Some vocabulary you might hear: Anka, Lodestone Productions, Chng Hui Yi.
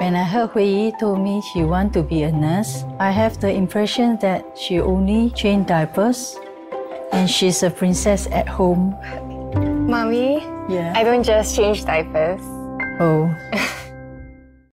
When I heard Hui Yi told me she wanted to be a nurse, I have the impression that she only changed diapers and she's a princess at home. Mommy, yeah? I don't just change diapers. Oh.